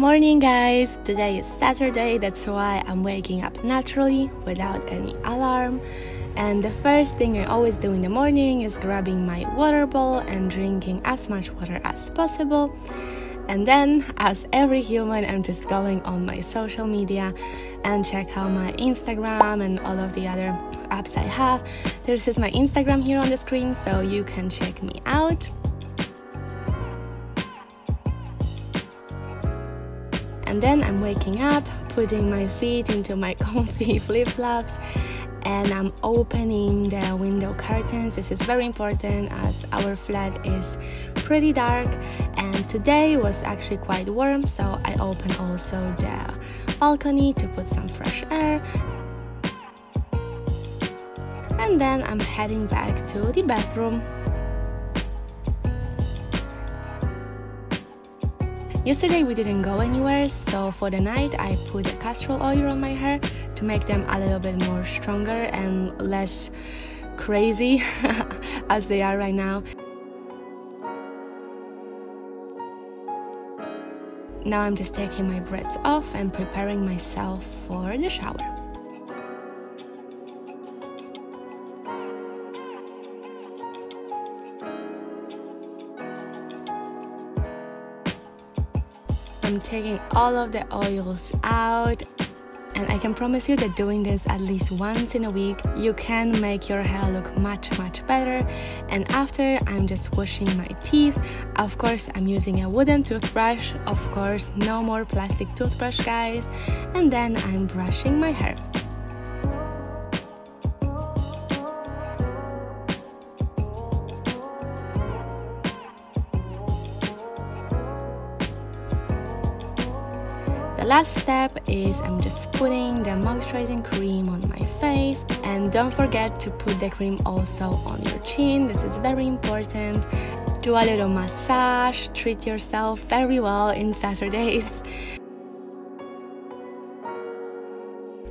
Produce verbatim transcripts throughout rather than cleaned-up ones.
Morning guys, today is Saturday, that's why I'm waking up naturally without any alarm. And the first thing I always do in the morning is grabbing my water bottle and drinking as much water as possible. And then, as every human, I'm just going on my social media and check out my Instagram and all of the other apps I have. This is my Instagram here on the screen, so you can check me out. And then I'm waking up, putting my feet into my comfy flip-flops, and I'm opening the window curtains. This is very important as our flat is pretty dark, and today was actually quite warm, so I opened also the balcony to put some fresh air. And then I'm heading back to the bathroom. Yesterday we didn't go anywhere, so for the night I put a castor oil on my hair to make them a little bit more stronger and less crazy as they are right now. Now I'm just taking my braids off and preparing myself for the shower. I'm taking all of the oils out, and I can promise you that doing this at least once in a week, you can make your hair look much much better. And after, I'm just washing my teeth. Of course, I'm using a wooden toothbrush, of course, no more plastic toothbrush guys. And then I'm brushing my hair. The last step is I'm just putting the moisturizing cream on my face, and don't forget to put the cream also on your chin. This is very important. Do a little massage, treat yourself very well in Saturdays.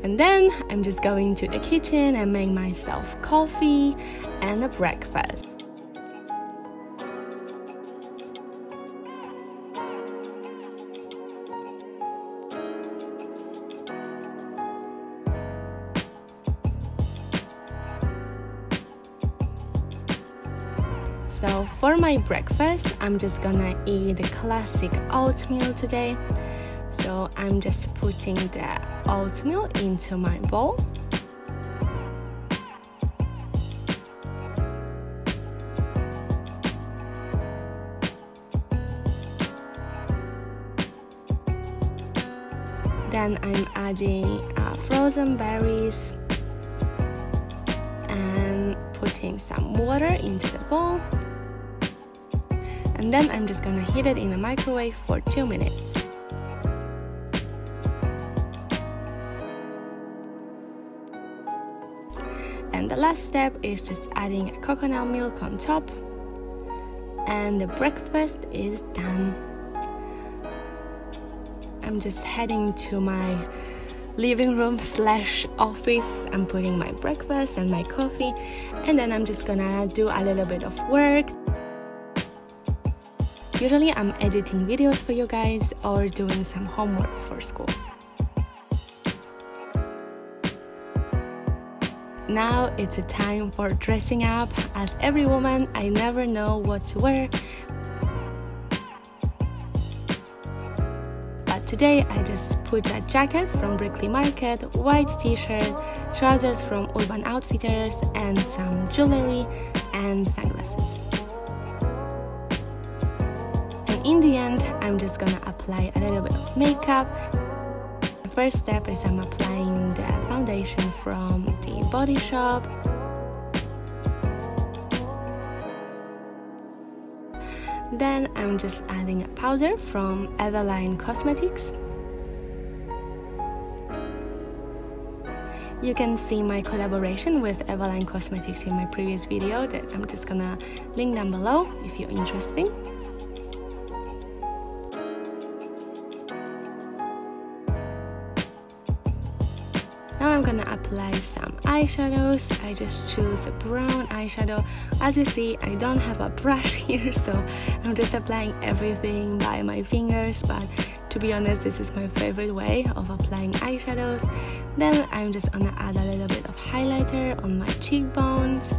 And then I'm just going to the kitchen and make myself coffee and a breakfast. So for my breakfast, I'm just gonna eat the classic oatmeal today. So I'm just putting the oatmeal into my bowl. Then I'm adding uh, frozen berries and putting some water into the bowl. And then I'm just gonna heat it in the microwave for two minutes. And the last step is just adding a coconut milk on top. And the breakfast is done. I'm just heading to my living room slash office. I'm putting my breakfast and my coffee, and then I'm just gonna do a little bit of work. Usually I'm editing videos for you guys or doing some homework for school. Now it's a time for dressing up. As every woman, I never know what to wear. But today I just put a jacket from Brickley Market, white t-shirt, trousers from Urban Outfitters, and some jewelry and sunglasses. In the end, I'm just gonna apply a little bit of makeup. The first step is I'm applying the foundation from the Body Shop. Then I'm just adding a powder from Eveline Cosmetics. You can see my collaboration with Eveline Cosmetics in my previous video that I'm just gonna link down below if you're interested. I'm gonna apply some eyeshadows. I just choose a brown eyeshadow. As you see, I don't have a brush here, so I'm just applying everything by my fingers, but To be honest, this is my favorite way of applying eyeshadows. Then I'm just gonna add a little bit of highlighter on my cheekbones.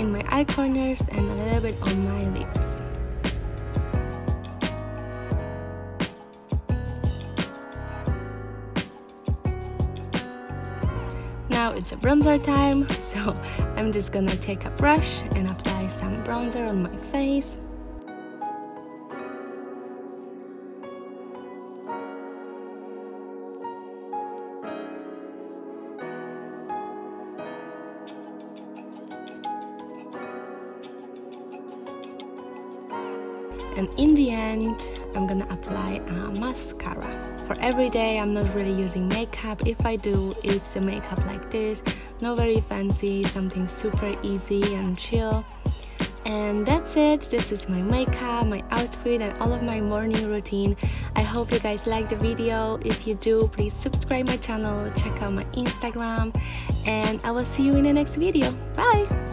In my eye corners and a little bit on my lips. Now it's a bronzer time, so I'm just gonna take a brush and apply some bronzer on my face. And in the end, I'm gonna apply a mascara. For every day, I'm not really using makeup. If I do, it's a makeup like this. Not very fancy, something super easy and chill. And that's it. This is my makeup, my outfit, and all of my morning routine. I hope you guys liked the video. If you do, please subscribe my channel, check out my Instagram, and I will see you in the next video. Bye!